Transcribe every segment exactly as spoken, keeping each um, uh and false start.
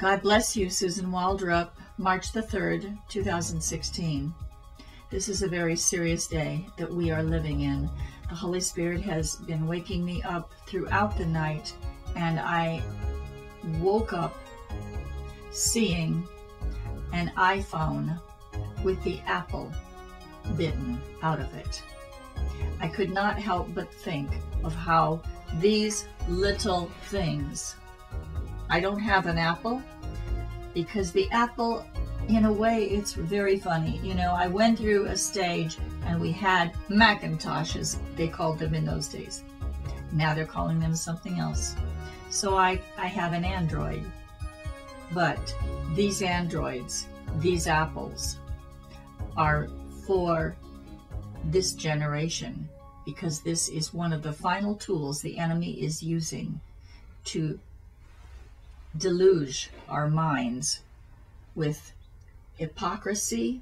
God bless you, Susan Waldrop, March the third, two thousand sixteen. This is a very serious day that we are living in. The Holy Spirit has been waking me up throughout the night, and I woke up seeing an iPhone with the apple bitten out of it. I could not help but think of how these little things, I don't have an apple because the apple, in a way, it's very funny. You know, I went through a stage and we had Macintoshes, they called them in those days. Now they're calling them something else. So I, I have an Android, but these Androids, these apples are for this generation because this is one of the final tools the enemy is using to deluge our minds with hypocrisy,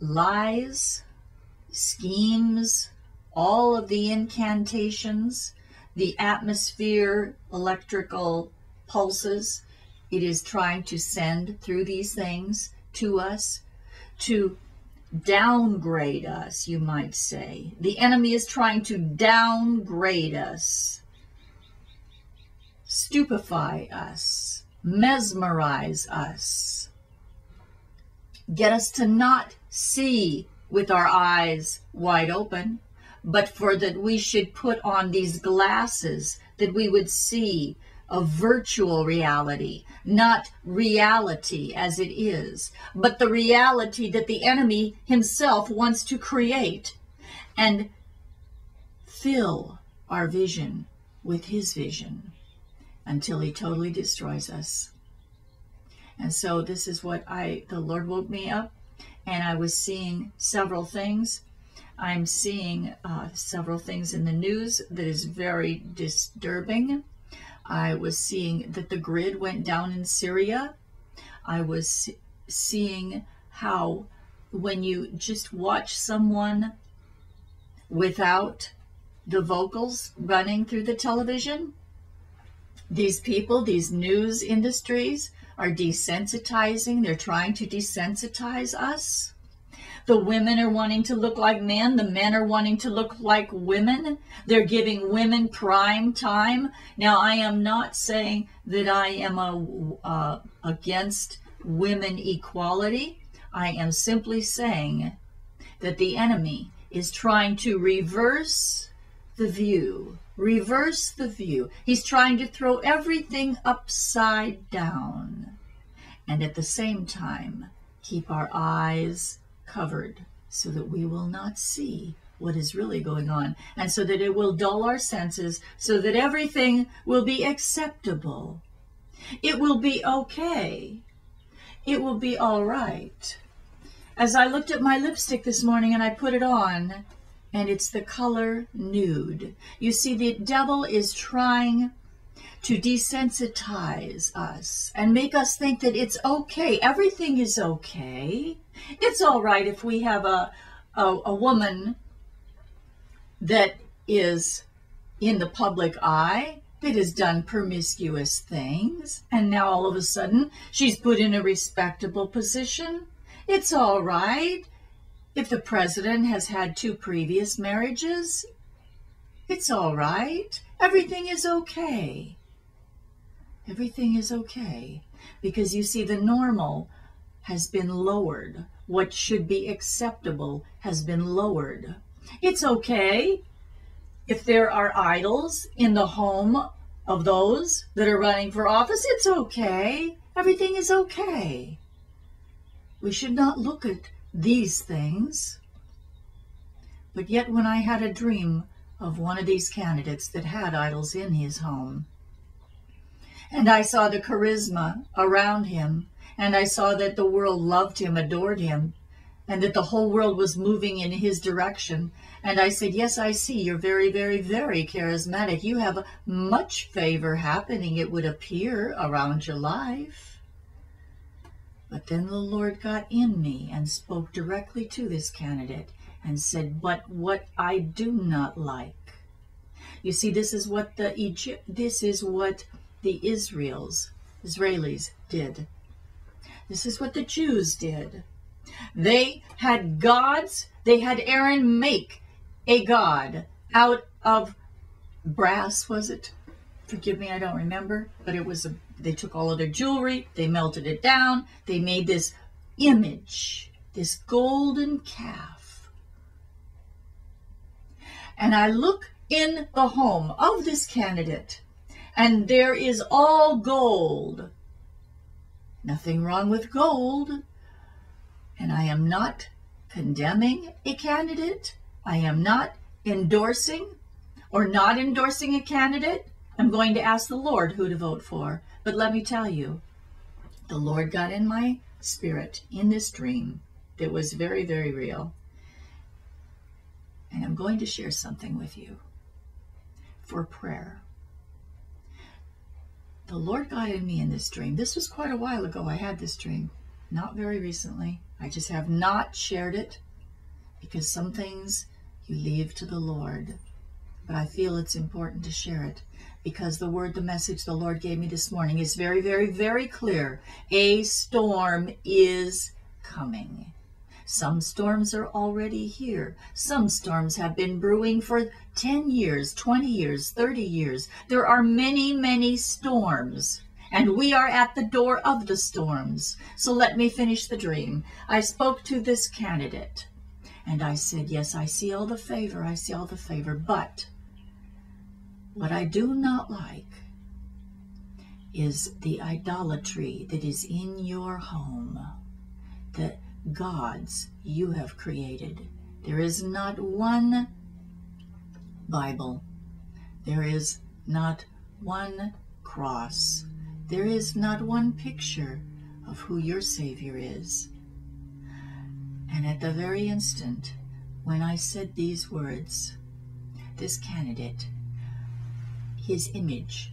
lies, schemes, all of the incantations, the atmosphere, electrical pulses. It is trying to send through these things to us to downgrade us, you might say. The enemy is trying to downgrade us, stupefy us, mesmerize us, get us to not see with our eyes wide open, but for that we should put on these glasses that we would see a virtual reality, not reality as it is, but the reality that the enemy himself wants to create and fill our vision with his vision, until he totally destroys us. And so this is what I, the Lord woke me up, and I was seeing several things. I'm seeing uh, several things in the news that is very disturbing. I was seeing that the grid went down in Syria. I was seeing how when you just watch someone without the vocals running through the television, these people, these news industries are desensitizing. They're trying to desensitize us. The women are wanting to look like men. The men are wanting to look like women. They're giving women prime time. Now, I am not saying that I am a, uh, against women equality. I am simply saying that the enemy is trying to reverse the view. Reverse the view. He's trying to throw everything upside down, and at the same time, keep our eyes covered so that we will not see what is really going on, and so that it will dull our senses, so that everything will be acceptable. It will be okay. It will be all right. As I looked at my lipstick this morning and I put it on, and it's the color nude. You see, the devil is trying to desensitize us and make us think that it's okay. Everything is okay. It's all right if we have a, a, a woman that is in the public eye that has done promiscuous things, and now all of a sudden she's put in a respectable position. It's all right. If the president has had two previous marriages, it's all right. Everything is okay. Everything is okay. Because you see, the normal has been lowered. What should be acceptable has been lowered. It's okay if there are idols in the home of those that are running for office. It's okay. Everything is okay. We should not look at these things. But yet when I had a dream of one of these candidates that had idols in his home, and I saw the charisma around him, and I saw that the world loved him, adored him, and that the whole world was moving in his direction, and I said, yes, I see, you're very, very, very charismatic. You have much favor happening, it would appear, around your life. But then the Lord got in me and spoke directly to this candidate and said, but what I do not like. You see, this is what the Egypt, this is what the Israels Israelis did. This is what the Jews did. They had gods. They had Aaron make a god out of brass, was it? Forgive me, I don't remember. But it was, a, they took all of their jewelry. They melted it down. They made this image, this golden calf. And I look in the home of this candidate, and there is all gold. Nothing wrong with gold. And I am not condemning a candidate. I am not endorsing or not endorsing a candidate. I'm going to ask the Lord who to vote for. But let me tell you, the Lord got in my spirit in this dream that was very, very real. And I'm going to share something with you for prayer. The Lord guided me in this dream. This was quite a while ago I had this dream. Not very recently. I just have not shared it because some things you leave to the Lord. But I feel it's important to share it because the word, the message the Lord gave me this morning is very, very, very clear. A storm is coming. Some storms are already here. Some storms have been brewing for ten years, twenty years, thirty years. There are many, many storms, and we are at the door of the storms. So let me finish the dream. I spoke to this candidate, and I said, yes, I see all the favor, I see all the favor, but what I do not like is the idolatry that is in your home, the gods you have created. There is not one Bible. There is not one cross. There is not one picture of who your Savior is. And at the very instant when I said these words, this candidate, his image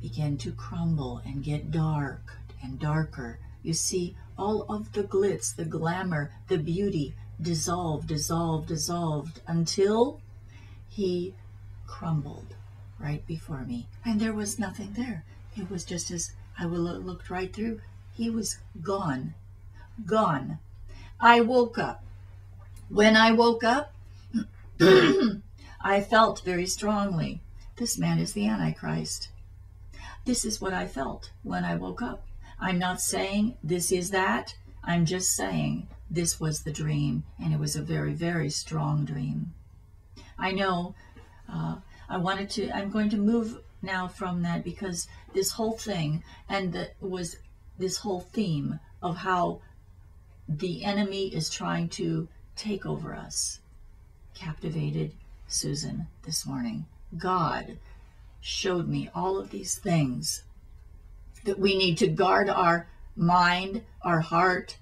began to crumble and get dark and darker. You see, all of the glitz, the glamour, the beauty dissolved, dissolved, dissolved until he crumbled right before me. And there was nothing there. It was just as I looked right through. He was gone, gone. I woke up. When I woke up, I felt very strongly, this man is the Antichrist. This is what I felt when I woke up. I'm not saying this is that. I'm just saying this was the dream, and it was a very, very strong dream. I know uh, I wanted to, I'm going to move now from that because this whole thing, and that was this whole theme of how the enemy is trying to take over us, captivated Susan this morning. God showed me all of these things that we need to guard our mind, our heart,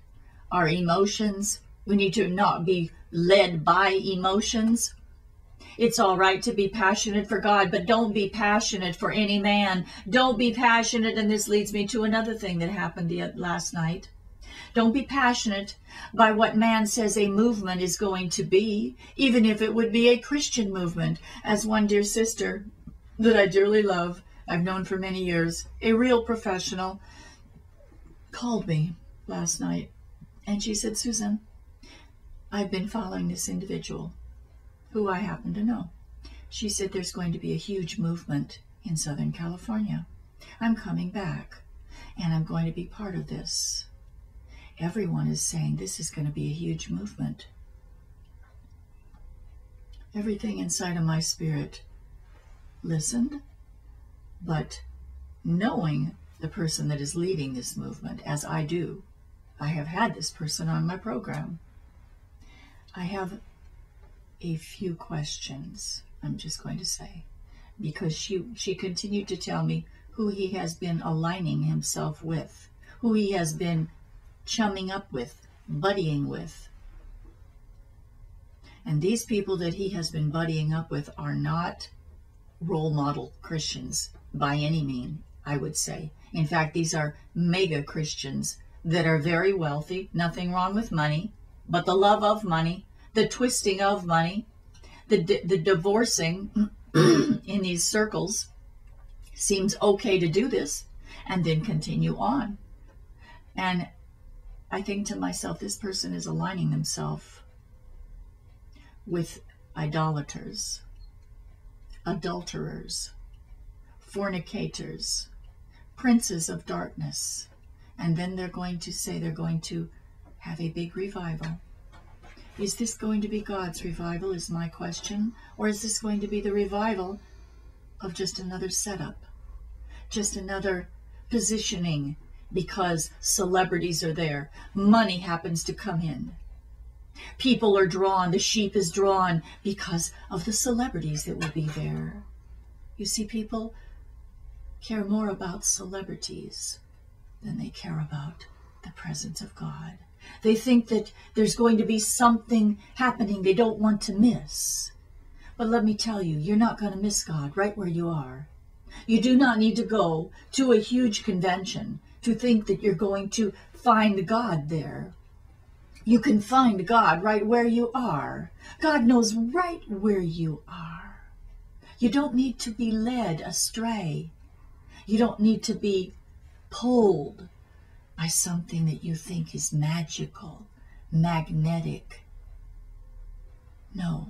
our emotions. We need to not be led by emotions. It's all right to be passionate for God, but don't be passionate for any man. Don't be passionate, and this leads me to another thing that happened last night. Don't be passionate by what man says a movement is going to be, even if it would be a Christian movement. As one dear sister that I dearly love, I've known for many years, a real professional, called me last night, and she said, Susan, I've been following this individual who I happen to know. She said, there's going to be a huge movement in Southern California. I'm coming back, and I'm going to be part of this. Everyone is saying this is going to be a huge movement. Everything inside of my spirit listened. But knowing the person that is leading this movement, as I do, I have had this person on my program. I have a few questions, I'm just going to say, because she, she continued to tell me who he has been aligning himself with, who he has been chumming up with, buddying with. And these people that he has been buddying up with are not role model Christians by any mean, I would say. In fact, these are mega Christians that are very wealthy, nothing wrong with money, but the love of money, the twisting of money, the, di the divorcing in these circles seems okay to do this. and then continue on. And I think to myself, this person is aligning themselves with idolaters, adulterers, fornicators, princes of darkness. And then they're going to say they're going to have a big revival. Is this going to be God's revival, is my question? Or is this going to be the revival of just another setup? Just another positioning because celebrities are there. Money happens to come in. People are drawn, the sheep is drawn because of the celebrities that will be there. You see, people care more about celebrities than they care about the presence of God. They think that there's going to be something happening they don't want to miss. But let me tell you, you're not going to miss God right where you are. You do not need to go to a huge convention to think that you're going to find God there. You can find God right where you are. God knows right where you are. You don't need to be led astray. You don't need to be pulled by something that you think is magical, magnetic. No,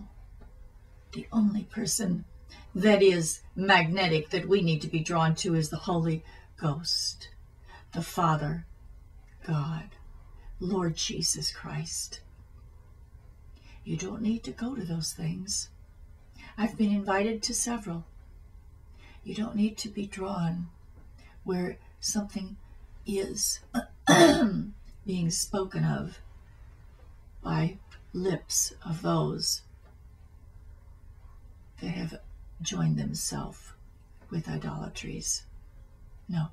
the only person that is magnetic that we need to be drawn to is the Holy Ghost, the Father, God, Lord Jesus Christ. You don't need to go to those things. I've been invited to several. You don't need to be drawn where something is being spoken of by lips of those that have joined themselves with idolatries. No.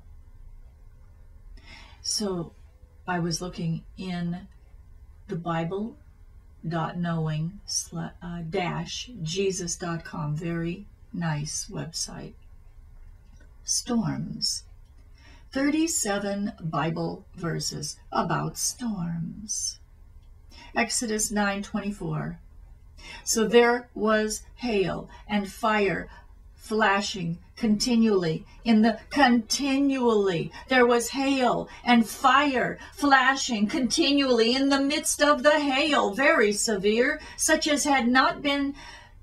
So I was looking in the Bible dot knowing uh, dash Jesus dot com, very nice website. Storms. thirty-seven Bible verses about storms. Exodus nine twenty-four. So there was hail and fire flashing continually. In the continually, there was hail and fire flashing continually in the midst of the hail, very severe, such as had not been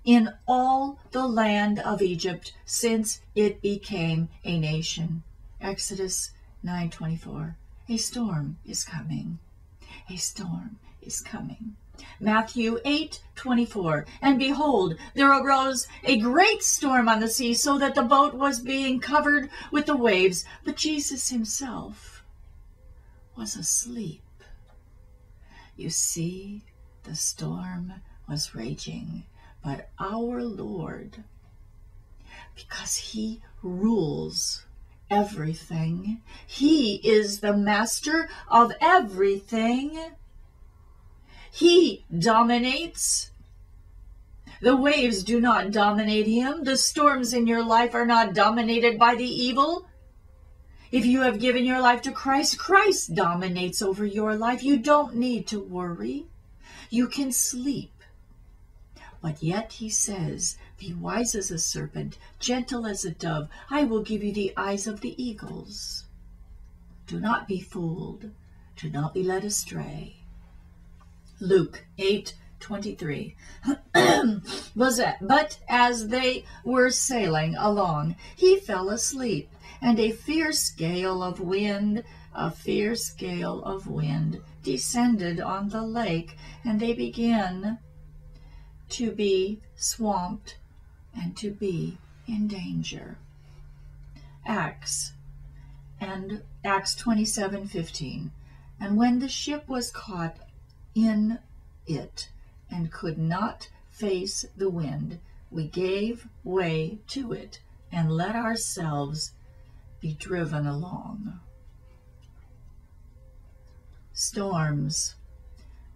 in all the land of Egypt since it became a nation. Exodus nine twenty-four. A storm is coming. A storm is coming. Matthew eight twenty-four. And behold, there arose a great storm on the sea, so that the boat was being covered with the waves. But Jesus himself was asleep. You see, the storm was raging, but our Lord, because he rules everything, he is the master of everything. He dominates. The waves do not dominate him. The storms in your life are not dominated by the evil. If you have given your life to Christ, Christ dominates over your life. You don't need to worry. You can sleep. But yet he says, be wise as a serpent, gentle as a dove. I will give you the eyes of the eagles. Do not be fooled. Do not be led astray. Luke eight twenty-three. But as they were sailing along, he fell asleep, and a fierce gale of wind, a fierce gale of wind descended on the lake, and they began to be swamped and to be in danger. Acts and Acts twenty-seven fifteen. And when the ship was caught in it and could not face the wind, we gave way to it and let ourselves be driven along. Storms,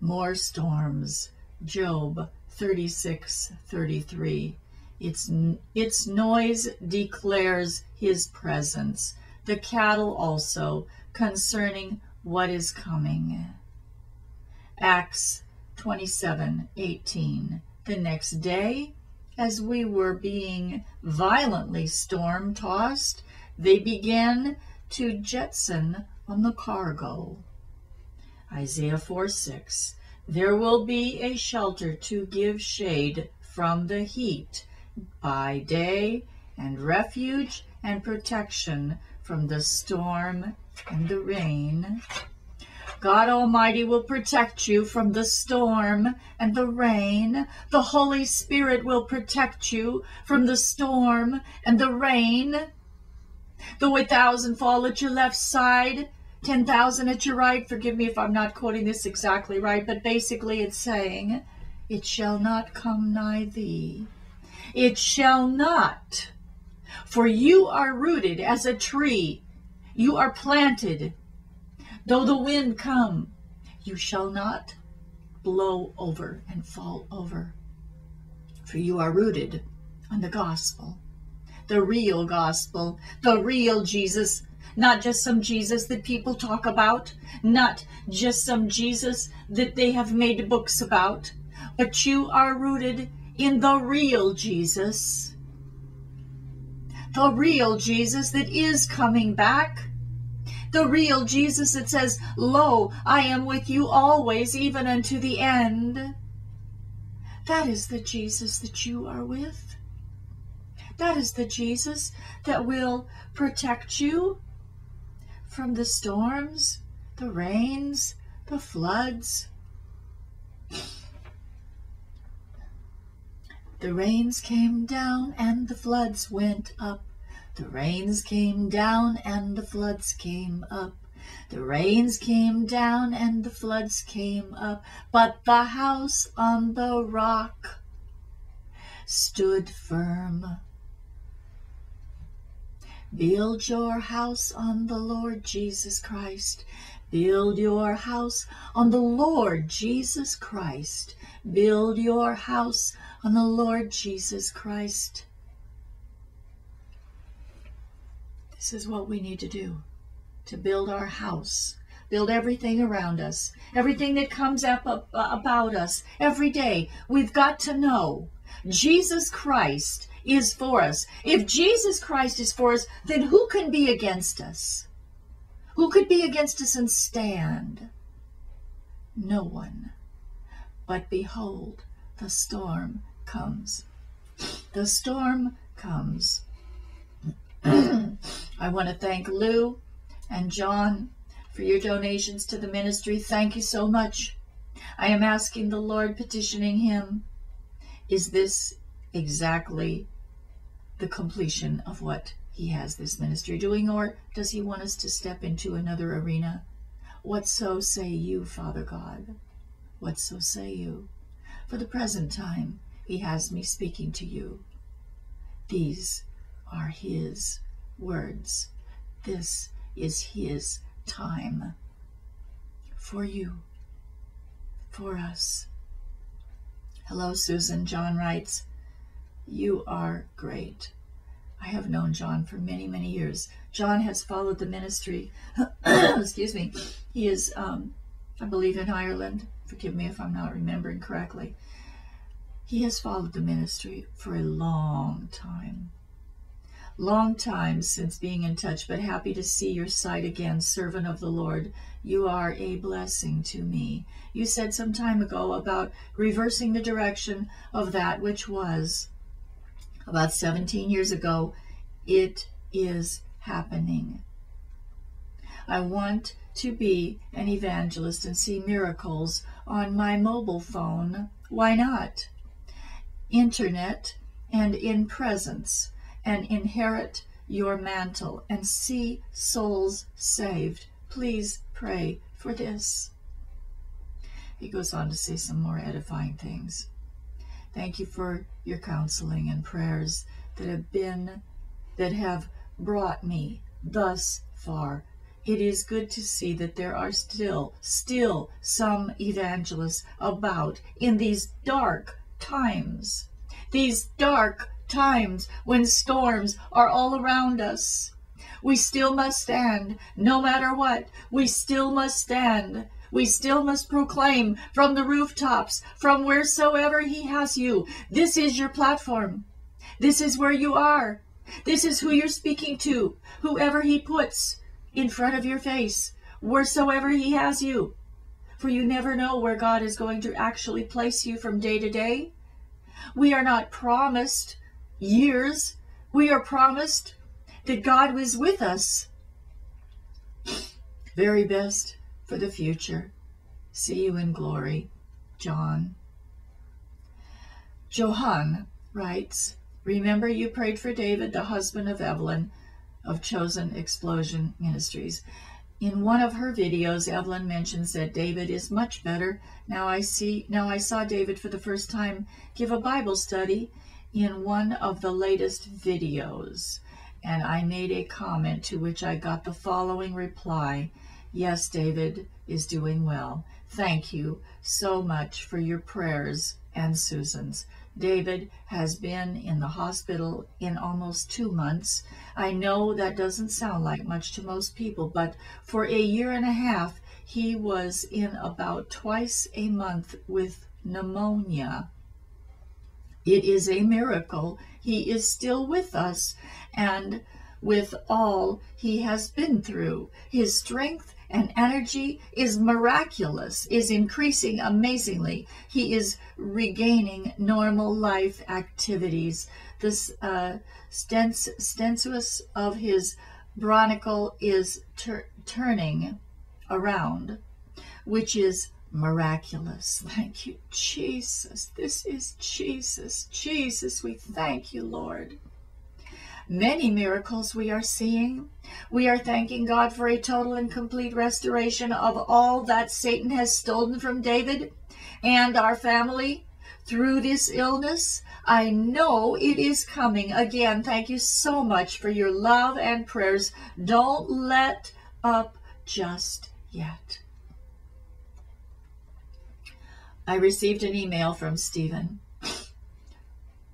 more storms. Job thirty-six thirty-three. Its, its noise declares his presence, the cattle also concerning what is coming. Acts twenty-seven eighteen. The next day, as we were being violently storm tossed, they began to jettison on the cargo. Isaiah four six. There will be a shelter to give shade from the heat by day, and refuge and protection from the storm and the rain. God Almighty will protect you from the storm and the rain. The Holy Spirit will protect you from the storm and the rain. Though a thousand fall at your left side, ten thousand at your right. Forgive me if I'm not quoting this exactly right, but basically it's saying, it shall not come nigh thee. It shall not. For you are rooted as a tree. You are planted. Though the wind come, you shall not blow over and fall over. For you are rooted on the gospel, the real gospel, the real Jesus. Not just some Jesus that people talk about. Not just some Jesus that they have made books about. But you are rooted in the real Jesus. The real Jesus that is coming back. The real Jesus that says, Lo, I am with you always, even unto the end. That is the Jesus that you are with. That is the Jesus that will protect you from the storms, the rains, the floods. The rains came down and the floods went up. The rains came down and the floods came up. The rains came down and the floods came up. But the house on the rock stood firm. Build your house on the Lord Jesus Christ. Build your house on the Lord Jesus Christ. Build your house on the Lord Jesus Christ. This is what we need to do, to build our house, build everything around us, everything that comes up about us every day. We've got to know Jesus Christ is for us. If Jesus Christ is for us, then who can be against us? Who could be against us and stand? No one. But behold, the storm comes. The storm comes. I want to thank Lou and John for your donations to the ministry. Thank you so much. I am asking the Lord, petitioning him, is this exactly the completion of what he has this ministry doing, or does he want us to step into another arena? Whatso say you, Father God? Whatso say you? For the present time, he has me speaking to you. These are his words. This is his time for you, for us. Hello, Susan. John writes, you are great. I have known John for many, many years. John has followed the ministry. Excuse me. He is, um, I believe, in Ireland. Forgive me if I'm not remembering correctly. He has followed the ministry for a long time. Long time since being in touch, but happy to see your sight again, servant of the Lord. You are a blessing to me. You said some time ago about reversing the direction of that which was. About seventeen years ago, it is happening. I want to be an evangelist and see miracles on my mobile phone. Why not? Internet and in presence. And inherit your mantle and see souls saved. Please pray for this. He goes on to say some more edifying things. Thank you for your counseling and prayers that have been, that have brought me thus far. It is good to see that there are still, still some evangelists about in these dark times. These dark times. times when storms are all around us. We still must stand, no matter what. We still must stand. We still must proclaim from the rooftops, from wheresoever he has you. This is your platform. This is where you are. This is who you're speaking to, whoever he puts. in front of your face, wheresoever he has you. For you never know where God is going to actually place you from day to day. We are not promised years. We are promised that God was with us. Very best for the future. See you in glory. John. Johann writes, remember you prayed for David, the husband of Evelyn of Chosen Explosion Ministries. In one of her videos, Evelyn mentions that David is much better. Now I see, now I saw David for the first time give a Bible study in one of the latest videos. And I made a comment to which I got the following reply. Yes, David is doing well. Thank you so much for your prayers and Susan's. David has been in the hospital in almost two months. I know that doesn't sound like much to most people, but for a year and a half, he was in about twice a month with pneumonia. It is a miracle. He is still with us, and with all he has been through, his strength and energy is miraculous, is increasing amazingly. He is regaining normal life activities. This uh, stentus of his bronchial is tur turning around, which is miraculous. Thank you, Jesus. This is Jesus. Jesus, we thank you, Lord. Many miracles we are seeing. We are thanking God for a total and complete restoration of all that Satan has stolen from David and our family through this illness. I know it is coming. Again, thank you so much for your love and prayers. Don't let up just yet. I received an email from Stephen,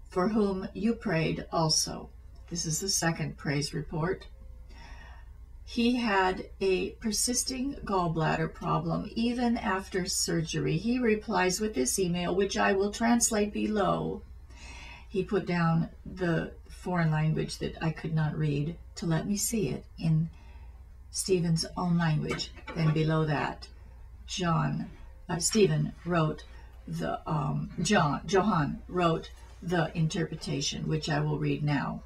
for whom you prayed also. This is the second praise report. He had a persisting gallbladder problem even after surgery. He replies with this email, which I will translate below. He put down the foreign language that I could not read to let me see it in Stephen's own language. Then below that, John, uh, Stephen wrote the, um, John, Johann wrote the interpretation, which I will read now.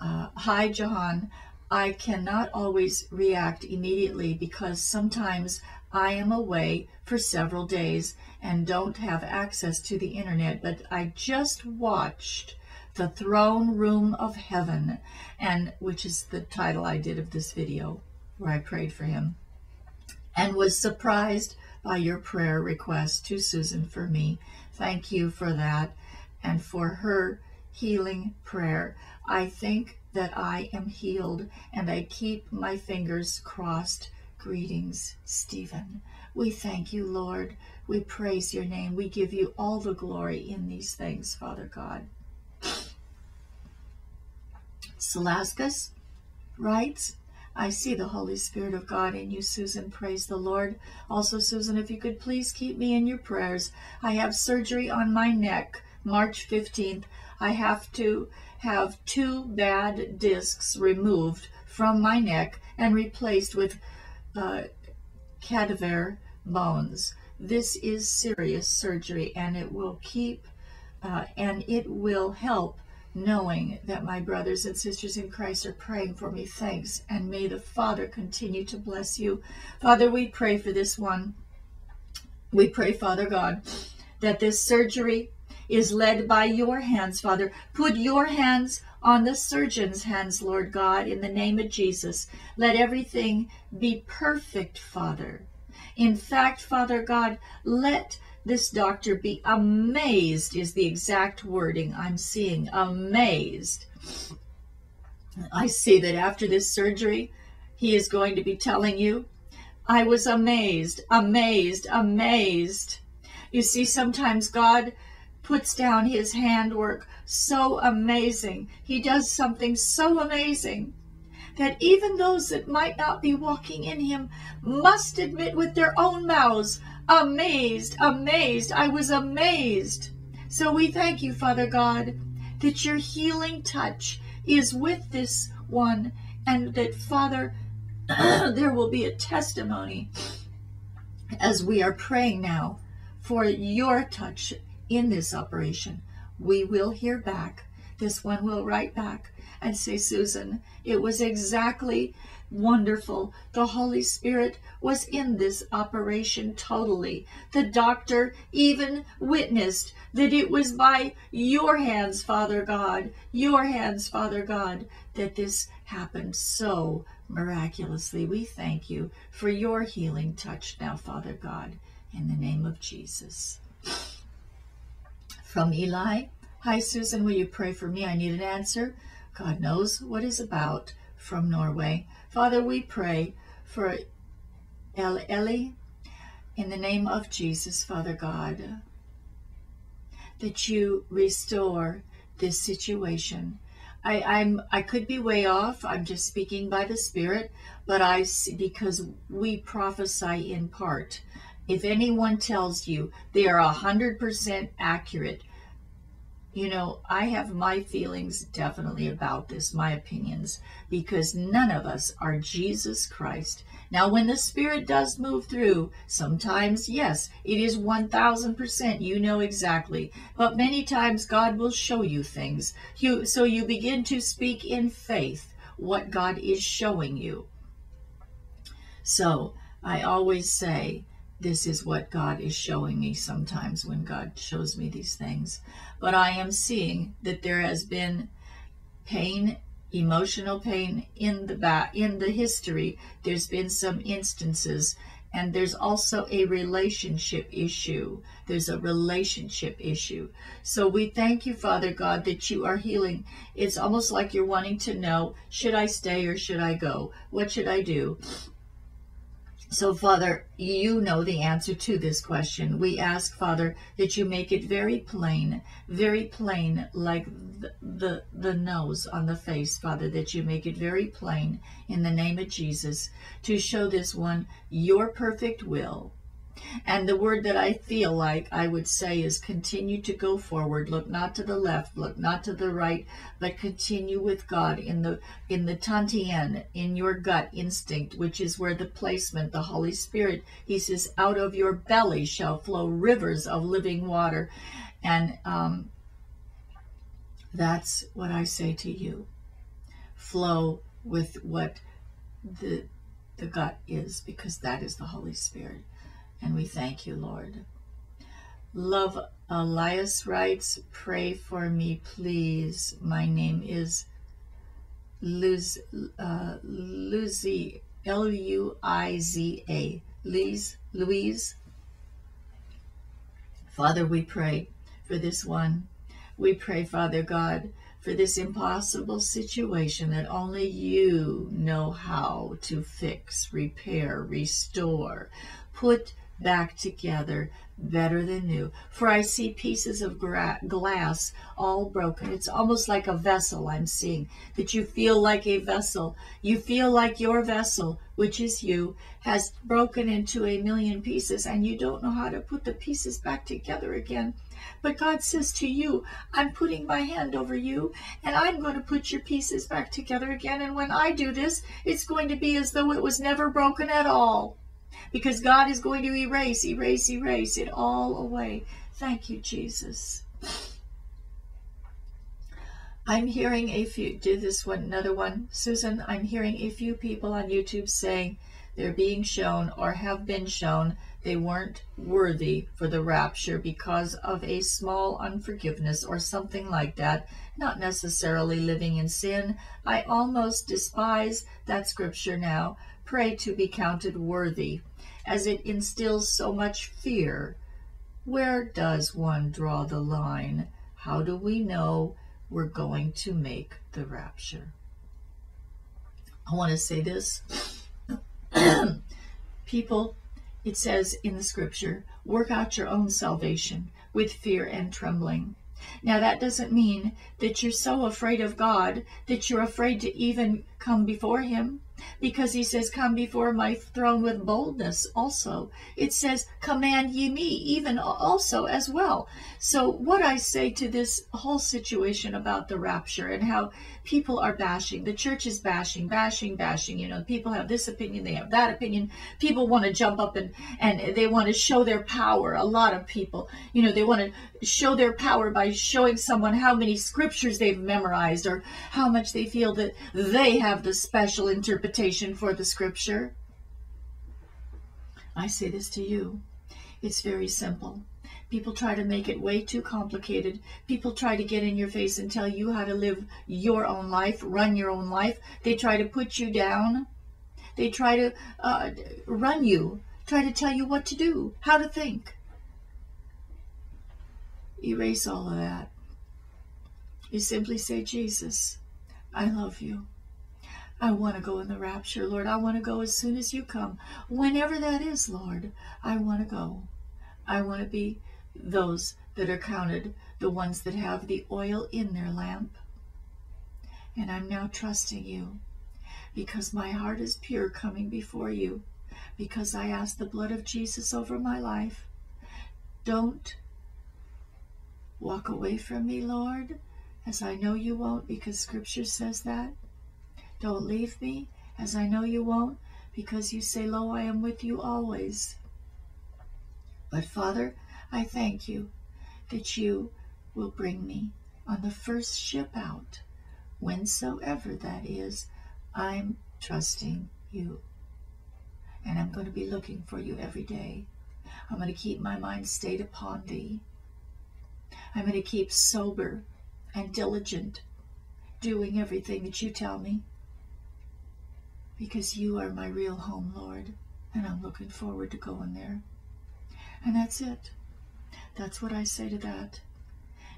Uh, Hi, Johann. I cannot always react immediately because sometimes I am away for several days and don't have access to the internet, but I just watched The Throne Room of Heaven, and which is the title I did of this video where I prayed for him, and was surprised by your prayer request to Susan for me. Thank you for that and for her healing prayer. I think that I am healed, and I keep my fingers crossed. Greetings, Stephen. We thank you, Lord. We praise your name. We give you all the glory in these things, Father God. Selaskus writes, I see the Holy Spirit of God in you, Susan. Praise the Lord. Also, Susan, if you could please keep me in your prayers. I have surgery on my neck, March fifteenth. I have to have two bad discs removed from my neck and replaced with uh, cadaver bones. This is serious surgery, and it will keep uh, and it will help knowing that my brothers and sisters in Christ are praying for me. Thanks, and may the Father continue to bless you. Father, we pray for this one. We pray, Father God, that this surgery is led by your hands, Father. Put your hands on the surgeon's hands, Lord God, in the name of Jesus. Let everything be perfect, Father. In fact, Father God, let this doctor be amazed, is the exact wording I'm seeing, amazed. I see that after this surgery, he is going to be telling you, I was amazed, amazed, amazed. You see, sometimes God puts down his handwork so amazing. He does something so amazing that even those that might not be walking in him must admit with their own mouths, amazed, amazed, I was amazed. So we thank you, Father God, that your healing touch is with this one And that, Father, there will be a testimony as we are praying now for your touch in this operation. We will hear back. This one will write back and say, Susan, it was exactly wonderful. The Holy Spirit was in this operation totally. The doctor even witnessed that it was by your hands, Father God, your hands, Father God, that this happened so miraculously. We thank you for your healing touch now, Father God, in the name of Jesus. From Eli, hi, Susan, will you pray for me? I need an answer. God knows what is about. From Norway. Father, we pray for El Eli in the name of Jesus, Father God, that you restore this situation. I, I'm, I could be way off. I'm just speaking by the Spirit, but I see, because we prophesy in part. If anyone tells you they are one hundred percent accurate, you know, I have my feelings definitely about this, my opinions, because none of us are Jesus Christ. Now, when the Spirit does move through, sometimes, yes, it is one thousand percent. You know exactly. But many times God will show you things. You, so you begin to speak in faith what God is showing you. So I always say, this is what God is showing me sometimes when God shows me these things. But I am seeing that there has been pain, emotional pain in the back, in the history. There's been some instances, and there's also a relationship issue. There's a relationship issue. So we thank you, Father God, that you are healing. It's almost like you're wanting to know, should I stay or should I go? What should I do? So, Father, you know the answer to this question. We ask, Father, that you make it very plain, very plain, like the, the, the nose on the face, Father, that you make it very plain in the name of Jesus to show this one your perfect will. And the word that I feel like I would say is continue to go forward. Look not to the left, look not to the right, but continue with God in the in the tantien, in your gut instinct, which is where the placement, the Holy Spirit, he says, out of your belly shall flow rivers of living water. And um, that's what I say to you. Flow with what the, the gut is, because that is the Holy Spirit. And we thank you, Lord. Love Elias writes, pray for me, please. My name is Luz, uh, Luzi, L U I Z A, Liz, Louise. Father, we pray for this one. We pray, Father God, for this impossible situation that only you know how to fix, repair, restore, put back together better than new. For I see pieces of gra glass all broken. It's almost like a vessel I'm seeing, that you feel like a vessel. You feel like your vessel, which is you, has broken into a million pieces, and you don't know how to put the pieces back together again. But God says to you, I'm putting my hand over you, and I'm going to put your pieces back together again. And when I do this, it's going to be as though it was never broken at all. Because God is going to erase, erase, erase it all away. Thank you, Jesus. I'm hearing a few, do this one, another one. Susan, I'm hearing a few people on YouTube saying they're being shown or have been shown they weren't worthy for the rapture because of a small unforgiveness or something like that, not necessarily living in sin. I almost despise that scripture now. Pray to be counted worthy, as it instills so much fear. Where does one draw the line? How do we know we're going to make the rapture? I want to say this. People, it says in the scripture, work out your own salvation with fear and trembling. Now, that doesn't mean that you're so afraid of God that you're afraid to even come before him. because he says, come before my throne with boldness also. It says, command ye me, even also as well. So what I say to this whole situation about the rapture and how people are bashing, the church is bashing, bashing, bashing, you know, people have this opinion, they have that opinion. People want to jump up and, and they want to show their power. A lot of people, you know, they want to show their power by showing someone how many scriptures they've memorized or how much they feel that they have the special interpretation for the scripture. I say this to you. It's very simple. People try to make it way too complicated. People try to get in your face and tell you how to live your own life, run your own life. They try to put you down. They try to uh, run you, try to tell you what to do, how to think. Erase all of that. You simply say, Jesus, I love you. I want to go in the rapture, Lord. I want to go as soon as you come. Whenever that is, Lord, I want to go. I want to be those that are counted, the ones that have the oil in their lamp. And I'm now trusting you because my heart is pure coming before you, because I ask the blood of Jesus over my life. Don't walk away from me, Lord, as I know you won't, because Scripture says that. Don't leave me, as I know you won't, because you say, lo, I am with you always. But Father, I thank you that you will bring me on the first ship out, whensoever that is. I'm trusting you. And I'm going to be looking for you every day. I'm going to keep my mind stayed upon thee. I'm going to keep sober and diligent, doing everything that you tell me. Because you are my real home, Lord, and I'm looking forward to going there. And that's it. That's what I say to that.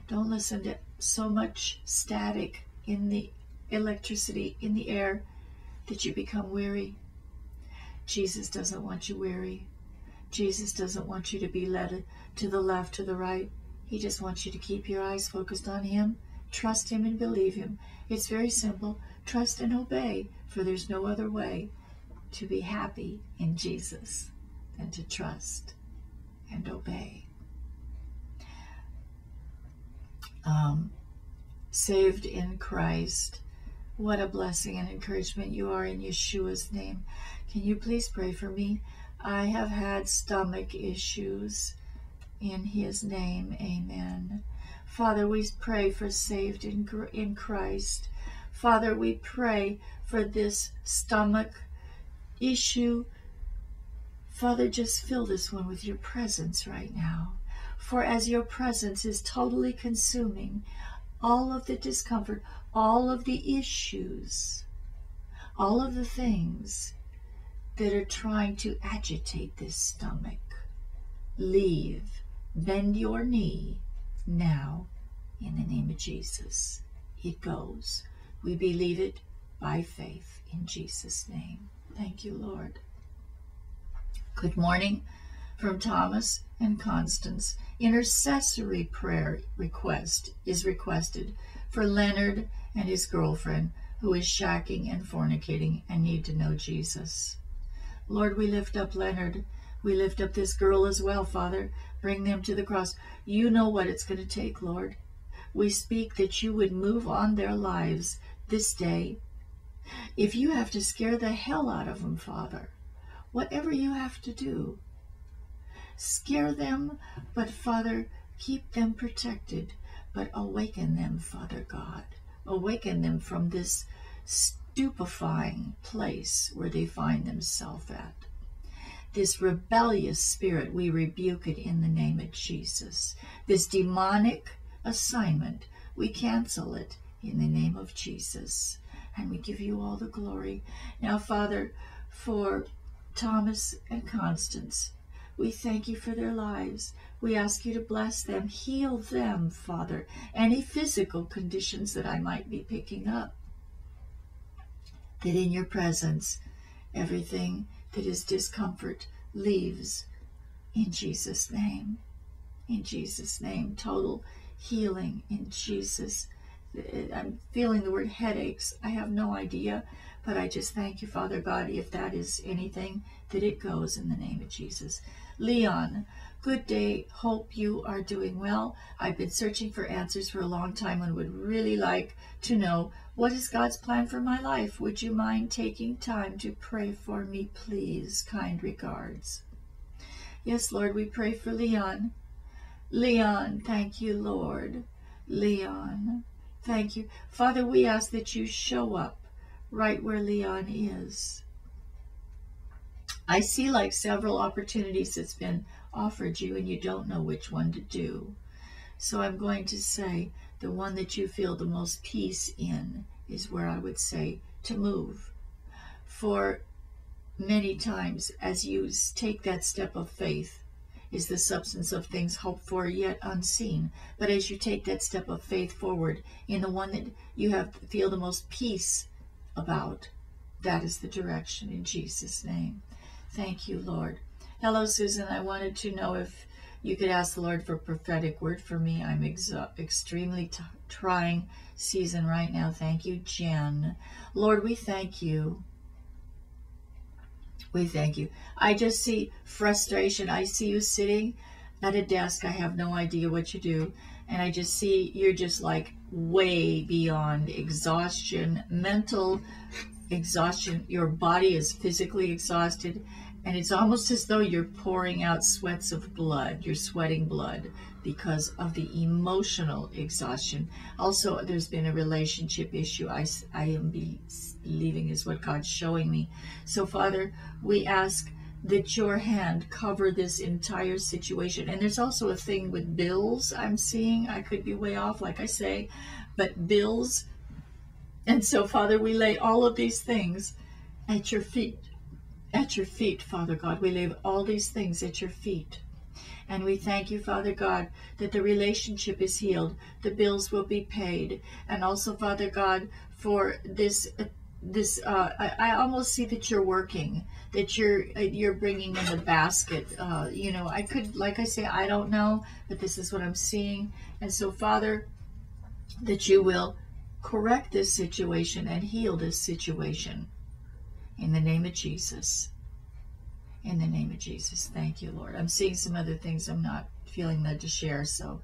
Don't listen to so much static in the electricity in the air that you become weary. Jesus doesn't want you weary. Jesus doesn't want you to be led to the left, to the right. He just wants you to keep your eyes focused on him. Trust him and believe him. It's very simple. Trust and obey, for there's no other way to be happy in Jesus than to trust and obey. Um, saved in Christ. What a blessing and encouragement you are in Yeshua's name. Can you please pray for me? I have had stomach issues in his name. Amen. Father, we pray for saved in, in Christ. Father, we pray for this stomach issue. Father, just fill this one with your presence right now. For as your presence is totally consuming all of the discomfort, all of the issues, all of the things that are trying to agitate this stomach, leave, bend your knee now in the name of Jesus. It goes. We believe it by faith in Jesus' name. Thank you, Lord. Good morning from Thomas and Constance. Intercessory prayer request is requested for Leonard and his girlfriend who is shacking and fornicating and need to know Jesus. Lord, we lift up Leonard. We lift up this girl as well, Father. Bring them to the cross. You know what it's going to take, Lord. We speak that you would move on their lives this day. If you have to scare the hell out of them, Father, whatever you have to do, scare them, but Father, keep them protected, but awaken them, Father God. Awaken them from this stupefying place where they find themselves at. This rebellious spirit, we rebuke it in the name of Jesus. This demonic assignment, we cancel it in the name of Jesus. And we give you all the glory. Now, Father, for Thomas and Constance, we thank you for their lives. We ask you to bless them, heal them, Father, any physical conditions that I might be picking up. That in your presence, everything that is discomfort leaves in Jesus' name. In Jesus' name, total healing in Jesus. I'm feeling the word headaches. I have no idea, But I just thank you, Father God, if that is anything, that it goes in the name of Jesus. Leon, good day. Hope you are doing well. I've been searching for answers for a long time and would really like to know, what is God's plan for my life? Would you mind taking time to pray for me, please? Kind regards. Yes, Lord, we pray for Leon. Leon, thank you, Lord. Leon, thank you. Father, we ask that you show up right where Leon is. I see like several opportunities that's been offered you and you don't know which one to do. So I'm going to say the one that you feel the most peace in is where I would say to move. For many times as you take that step of faith is the substance of things hoped for yet unseen. But as you take that step of faith forward in the one that you have feel the most peace about, that is the direction in Jesus' name. Thank you, Lord. Hello, Susan. I wanted to know if you could ask the Lord for a prophetic word for me. I'm ex extremely t trying season right now. Thank you, Jen. Lord, we thank you. We thank you. I just see frustration. I see you sitting at a desk. I have no idea what you do. And I just see you're just like way beyond exhaustion, mental exhaustion. Your body is physically exhausted. And it's almost as though you're pouring out sweats of blood. You're sweating blood because of the emotional exhaustion. Also, there's been a relationship issue I, I am believing is what God's showing me. So, Father, we ask that your hand cover this entire situation. And there's also a thing with bills I'm seeing. I could be way off, like I say, but bills. And so, Father, we lay all of these things at your feet. At your feet, Father God, we leave all these things at your feet. And we thank you, Father God, that the relationship is healed. The bills will be paid. And also, Father God, for this, this uh, I, I almost see that you're working, that you're, you're bringing in the basket. Uh, you know, I could, like I say, I don't know, but this is what I'm seeing. And so, Father, that you will correct this situation and heal this situation. In the name of Jesus. In the name of Jesus. Thank you, Lord. I'm seeing some other things I'm not feeling led to share. So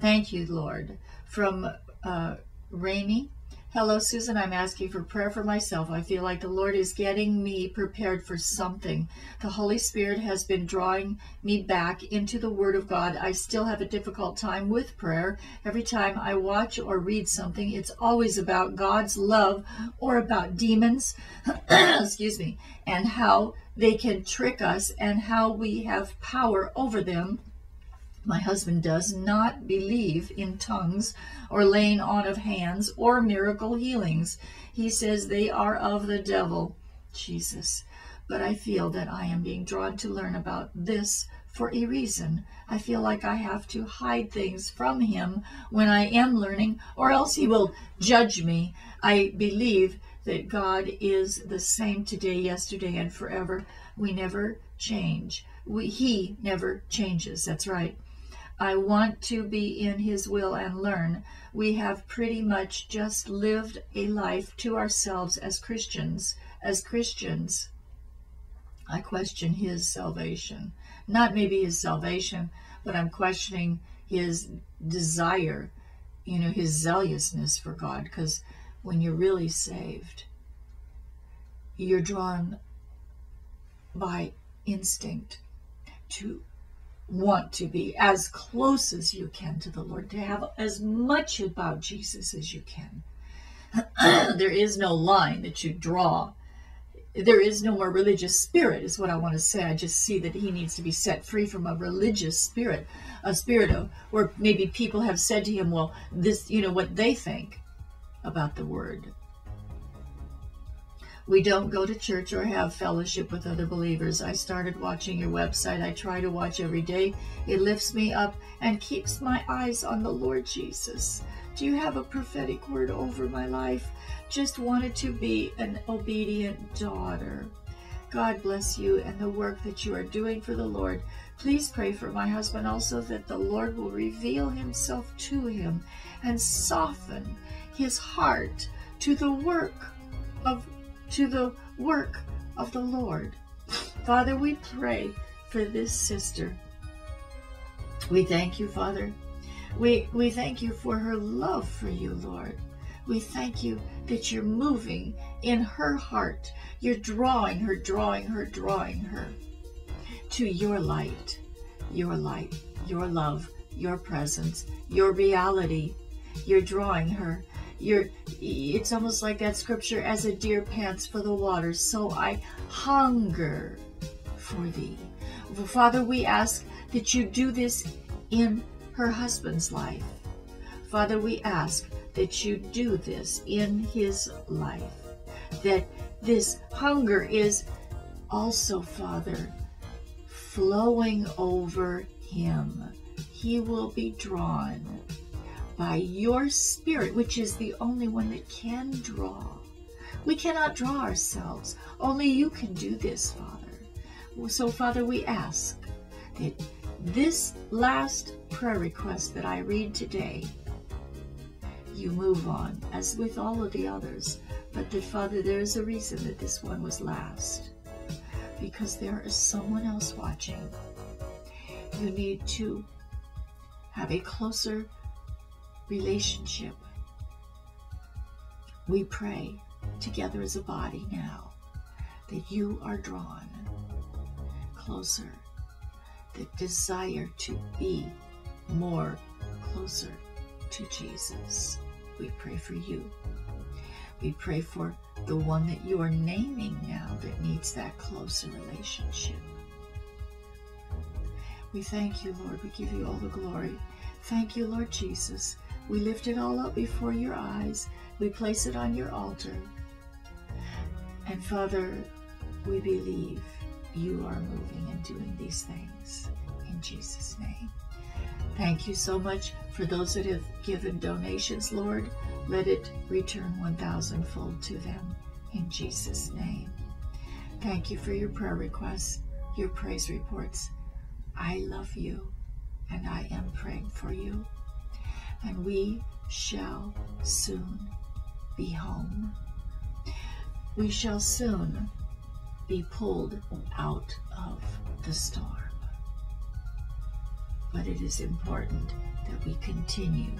thank you, Lord. From uh, Rainey. Hello, Susan. I'm asking for prayer for myself. I feel like the Lord is getting me prepared for something. The Holy Spirit has been drawing me back into the Word of God. I still have a difficult time with prayer. Every time I watch or read something, it's always about God's love or about demons, excuse me, and how they can trick us and how we have power over them. My husband does not believe in tongues or laying on of hands or miracle healings. He says they are of the devil. Jesus. But I feel that I am being drawn to learn about this for a reason. I feel like I have to hide things from him when I am learning, or else he will judge me. I believe that God is the same today, yesterday, and forever. We never change. We, he never changes. That's right. I want to be in his will and learn. We have pretty much just lived a life to ourselves as Christians. As Christians, I question his salvation. Not maybe his salvation, but I'm questioning his desire, you know, his zealousness for God. Because when you're really saved, you're drawn by instinct to want to be as close as you can to the Lord, to have as much about Jesus as you can. There is no line that you draw. There is no more religious spirit is what I want to say. I just see that he needs to be set free from a religious spirit, a spirit of where maybe people have said to him, well, this, you know, what they think about the word. We don't go to church or have fellowship with other believers. I started watching your website. I try to watch every day. It lifts me up and keeps my eyes on the Lord Jesus. Do you have a prophetic word over my life? Just wanted to be an obedient daughter. God bless you and the work that you are doing for the Lord. Please pray for my husband also that the Lord will reveal himself to him and soften his heart to the work of to the work of the Lord. Father, we pray for this sister. We thank you, Father. We, we thank you for her love for you, Lord. We thank you that you're moving in her heart. You're drawing her, drawing her, drawing her to your light, your light, your love, your presence, your reality. You're drawing her. You're, it's almost like that scripture, as a deer pants for the water, so I hunger for thee. Father, we ask that you do this in her husband's life. Father, we ask that you do this in his life. That this hunger is also, Father, flowing over him. He will be drawn by your Spirit, which is the only one that can draw. We cannot draw ourselves. Only you can do this, Father. So, Father, we ask that this last prayer request that I read today, you move on, as with all of the others. But that, Father, there is a reason that this one was last, because there is someone else watching. You need to have a closer relationship. We pray together as a body now that you are drawn closer, the desire to be more closer to Jesus. We pray for you. We pray for the one that you are naming now that needs that closer relationship. We thank you, Lord. We give you all the glory. Thank you, Lord Jesus. We lift it all up before your eyes. We place it on your altar. And Father, we believe you are moving and doing these things in Jesus' name. Thank you so much for those that have given donations, Lord. Let it return one thousand fold to them in Jesus' name. Thank you for your prayer requests, your praise reports. I love you, and I am praying for you. And we shall soon be home. We shall soon be pulled out of the storm. But it is important that we continue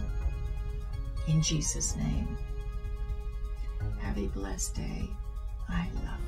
in Jesus' name. Have a blessed day. I love you.